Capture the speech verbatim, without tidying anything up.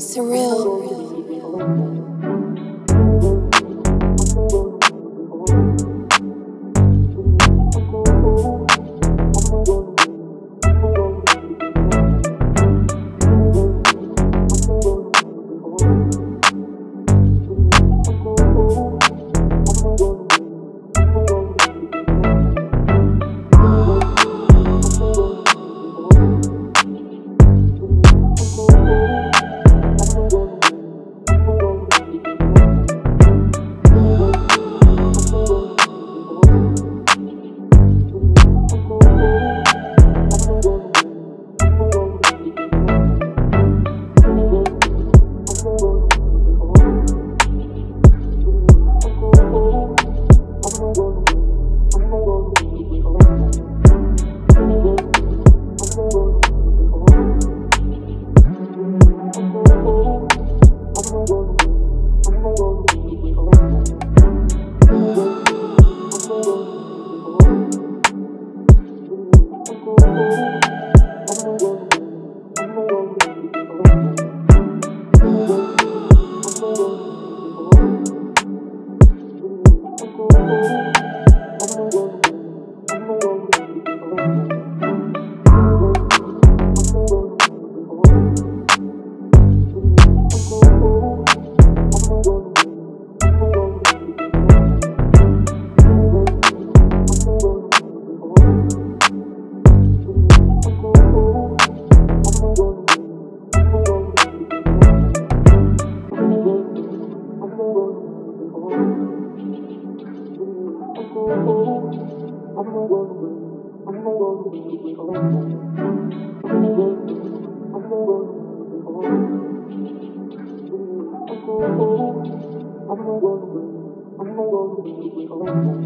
Tsurreal. I'm not going to be alone.